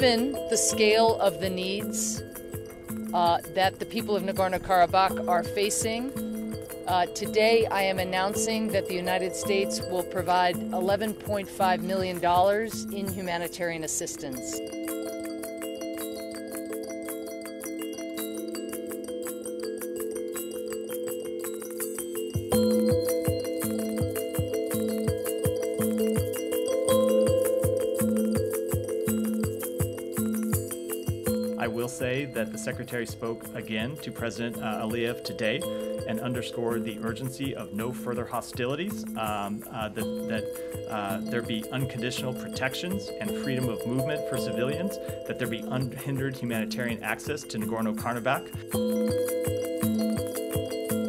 given the scale of the needs that the people of Nagorno-Karabakh are facing, today I am announcing that the United States will provide $11.5 million in humanitarian assistance. I will say that the Secretary spoke again to President Aliyev today and underscored the urgency of no further hostilities, that there be unconditional protections and freedom of movement for civilians, that there be unhindered humanitarian access to Nagorno-Karabakh.